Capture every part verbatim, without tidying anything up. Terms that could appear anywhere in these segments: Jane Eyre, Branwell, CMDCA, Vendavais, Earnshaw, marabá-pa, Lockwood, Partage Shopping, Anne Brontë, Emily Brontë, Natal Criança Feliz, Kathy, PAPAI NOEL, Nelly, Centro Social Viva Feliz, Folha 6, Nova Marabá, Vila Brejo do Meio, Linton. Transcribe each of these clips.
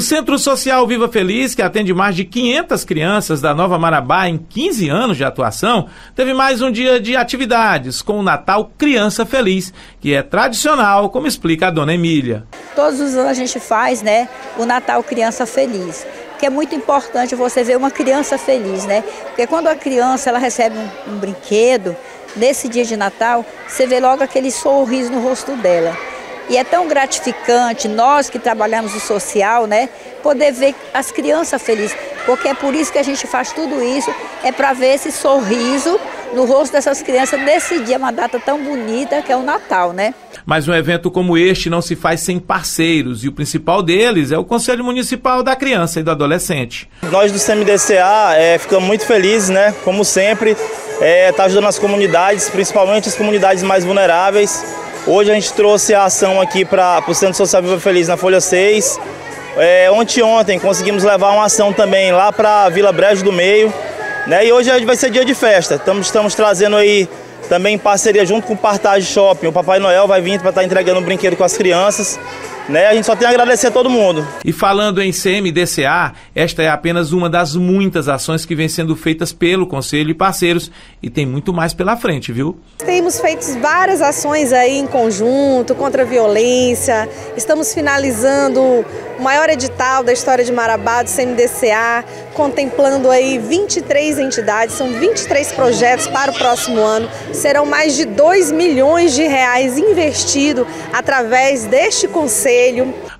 O Centro Social Viva Feliz, que atende mais de quinhentas crianças da Nova Marabá em quinze anos de atuação, teve mais um dia de atividades com o Natal Criança Feliz, que é tradicional, como explica a dona Emília. Todos os anos a gente faz, né, o Natal Criança Feliz, que é muito importante você ver uma criança feliz, né? Porque quando a criança ela recebe um, um brinquedo, nesse dia de Natal, você vê logo aquele sorriso no rosto dela. E é tão gratificante, nós que trabalhamos o social, né, poder ver as crianças felizes, porque é por isso que a gente faz tudo isso, é para ver esse sorriso no rosto dessas crianças nesse dia, uma data tão bonita que é o Natal, né? Mas um evento como este não se faz sem parceiros, e o principal deles é o Conselho Municipal da Criança e do Adolescente. Nós do C M D C A é, ficamos muito felizes, né, como sempre, é, tá ajudando as comunidades, principalmente as comunidades mais vulneráveis. Hoje a gente trouxe a ação aqui para o Centro Social Viva Feliz na Folha seis. É, ontem ontem conseguimos levar uma ação também lá para Vila Brejo do Meio, né? E hoje vai ser dia de festa. Estamos, estamos trazendo aí também em parceria junto com o Partage Shopping. O Papai Noel vai vir para estar entregando um brinquedo com as crianças, né? A gente só tem a agradecer a todo mundo. E falando em C M D C A, esta é apenas uma das muitas ações que vem sendo feitas pelo Conselho e parceiros, e tem muito mais pela frente, viu? Temos feito várias ações aí em conjunto, contra a violência, estamos finalizando o maior edital da história de Marabá, do C M D C A, contemplando aí vinte e três entidades, são vinte e três projetos para o próximo ano, serão mais de dois milhões de reais investido através deste Conselho.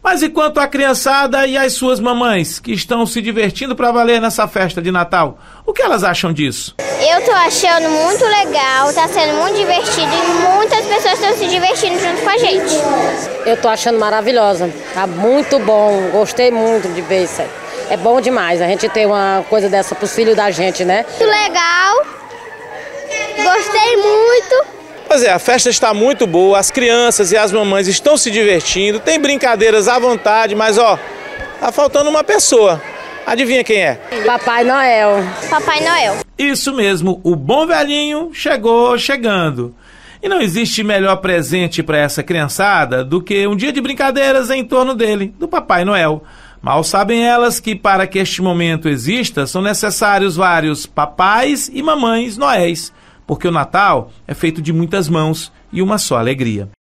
Mas e quanto à criançada e às suas mamães, que estão se divertindo para valer nessa festa de Natal? O que elas acham disso? Eu tô achando muito legal, tá sendo muito divertido e muitas pessoas estão se divertindo junto com a gente. Eu tô achando maravilhosa, tá muito bom, gostei muito de ver isso aí. É bom demais a gente ter uma coisa dessa pros filhos da gente, né? Muito legal, gostei muito. Pois é, a festa está muito boa, as crianças e as mamães estão se divertindo, tem brincadeiras à vontade, mas ó, tá faltando uma pessoa. Adivinha quem é? Papai Noel. Papai Noel. Isso mesmo, o bom velhinho chegou chegando. E não existe melhor presente para essa criançada do que um dia de brincadeiras em torno dele, do Papai Noel. Mal sabem elas que para que este momento exista, são necessários vários papais e mamães noéis. Porque o Natal é feito de muitas mãos e uma só alegria.